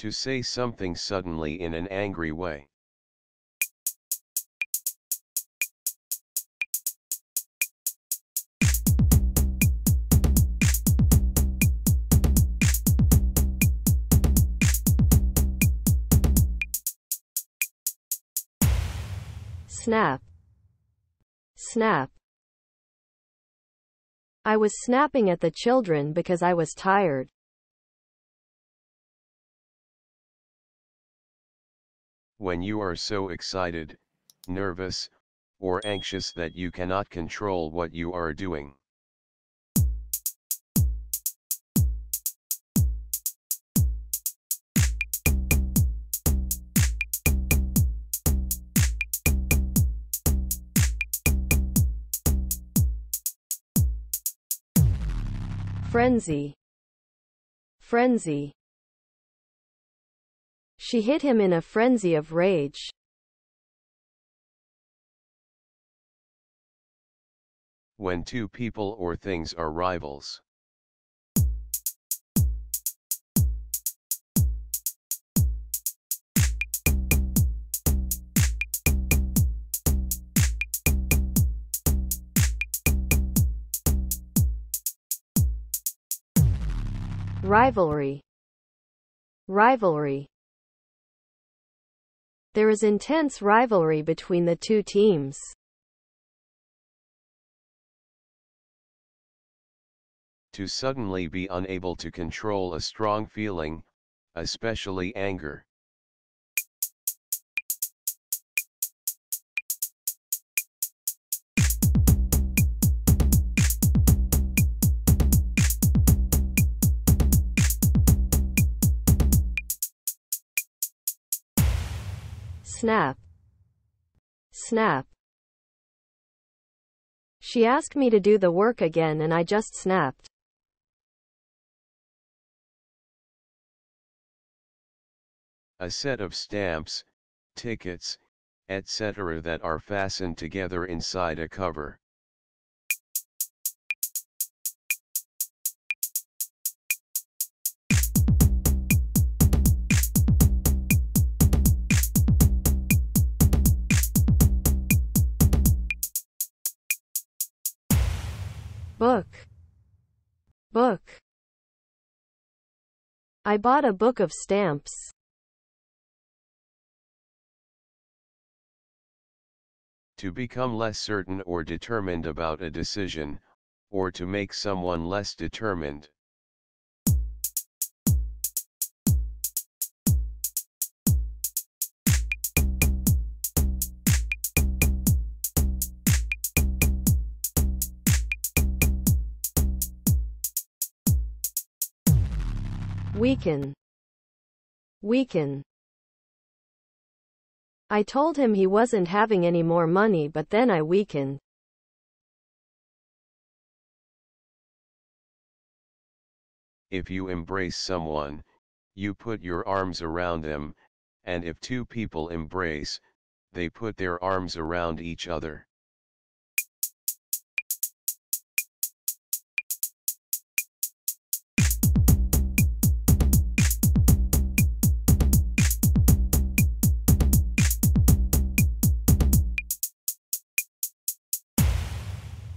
To say something suddenly in an angry way. Snap. Snap. I was snapping at the children because I was tired. When you are so excited, nervous, or anxious that you cannot control what you are doing. Frenzy. Frenzy. She hit him in a frenzy of rage. When two people or things are rivals. Rivalry. Rivalry. There is intense rivalry between the two teams. To suddenly be unable to control a strong feeling, especially anger. Snap. Snap. She asked me to do the work again and I just snapped. A set of stamps, tickets, etc. that are fastened together inside a cover. Book. Book. I bought a book of stamps. To become less certain or determined about a decision, or to make someone less determined. Weaken. Weaken. I told him he wasn't having any more money, but then I weakened. If you embrace someone, you put your arms around them, and if two people embrace, they put their arms around each other.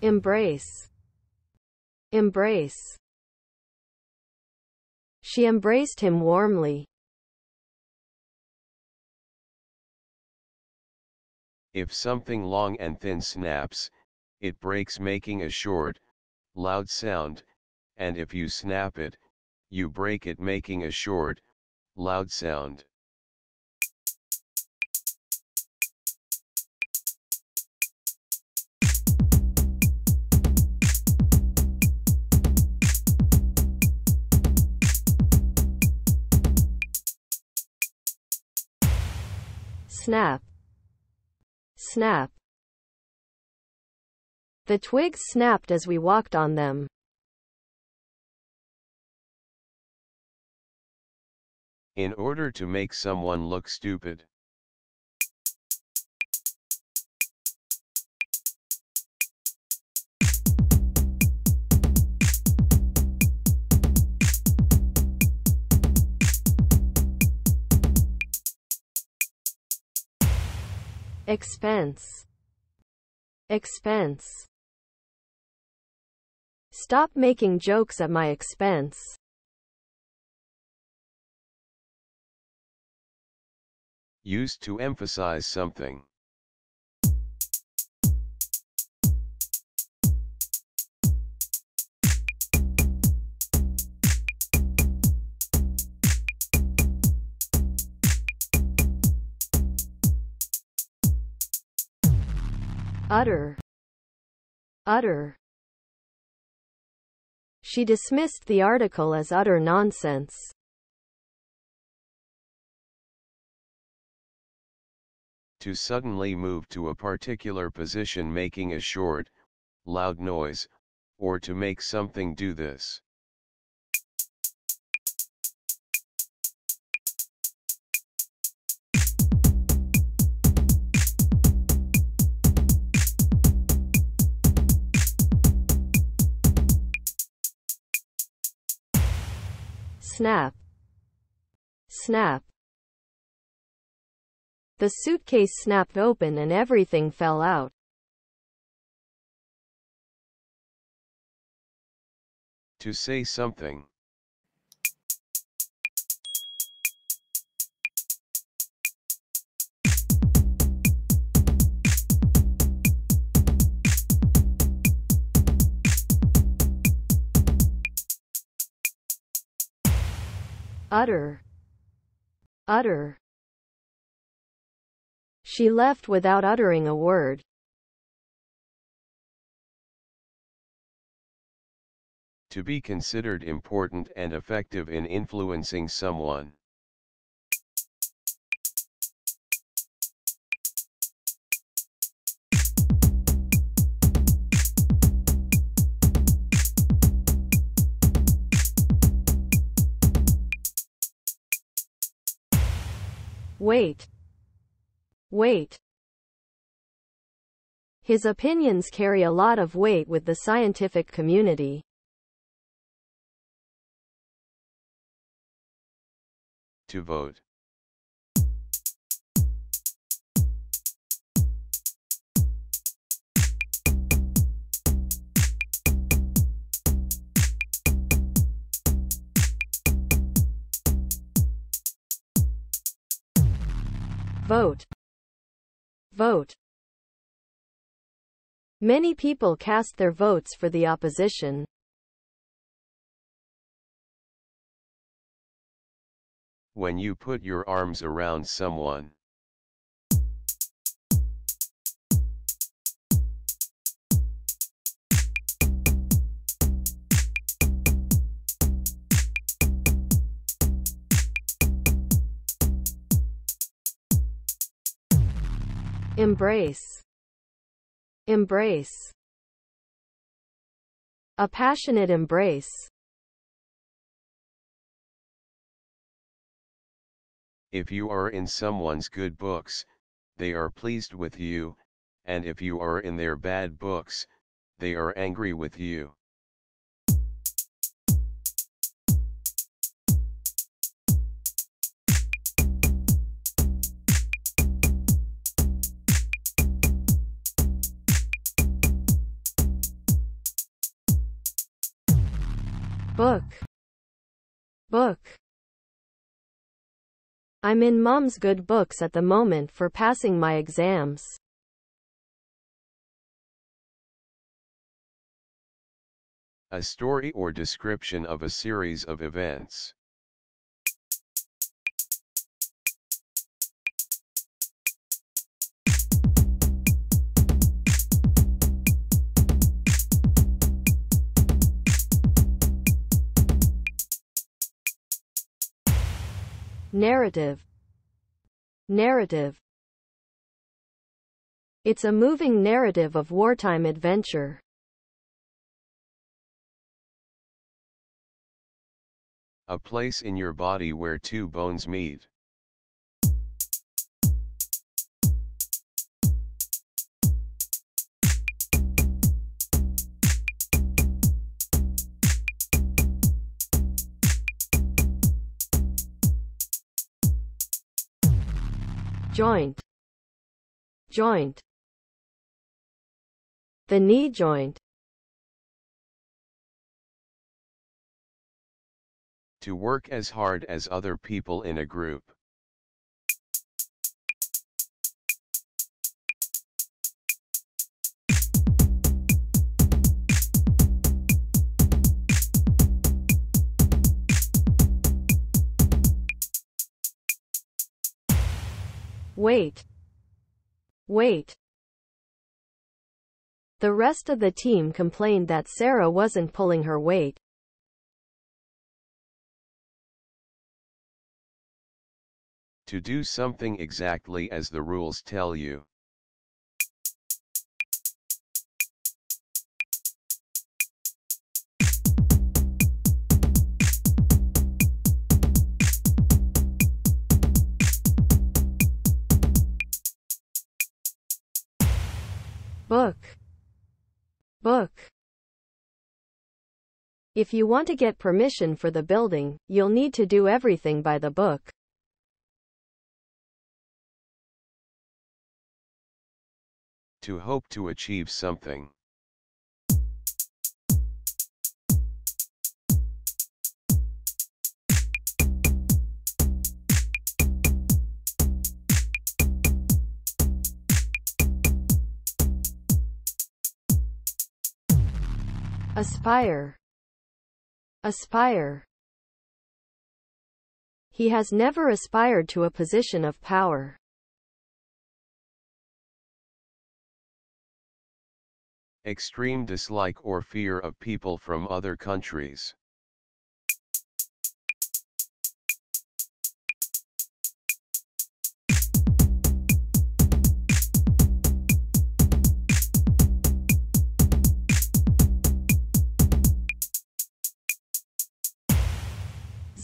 Embrace. Embrace. She embraced him warmly. If something long and thin snaps, it breaks, making a short, loud sound, and if you snap it, you break it, making a short, loud sound. Snap. Snap. The twigs snapped as we walked on them. In order to make someone look stupid. Expense. Stop making jokes at my expense. Used to emphasize something. Utter. She dismissed the article as utter nonsense. To suddenly move to a particular position making a short, loud noise, or to make something do this. Snap. The suitcase snapped open and everything fell out. To say something. Utter. She left without uttering a word. To be considered important and effective in influencing someone. Wait. His opinions carry a lot of weight with the scientific community. To vote. Vote. Many people cast their votes for the opposition. When you put your arms around someone. Embrace. A passionate embrace. If you are in someone's good books, they are pleased with you, and if you are in their bad books, they are angry with you. Book. I'm in mom's good books at the moment for passing my exams. A story or description of a series of events. Narrative. It's a moving narrative of wartime adventure. A place in your body where two bones meet. joint, the knee joint. To work as hard as other people in a group. Wait. Wait. The rest of the team complained that Sarah wasn't pulling her weight. To do something exactly as the rules tell you. Book. Book. If you want to get permission for the building, you'll need to do everything by the book. To hope to achieve something. Aspire. Aspire. He has never aspired to a position of power. Extreme dislike or fear of people from other countries.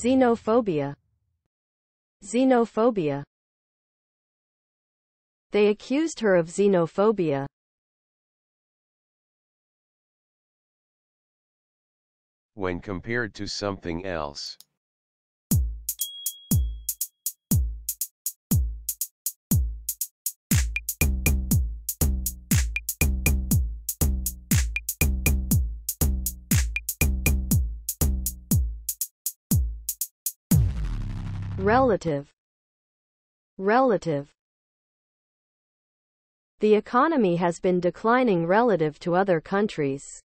Xenophobia. Xenophobia. They accused her of xenophobia. When compared to something else. Relative. Relative. The economy has been declining relative to other countries.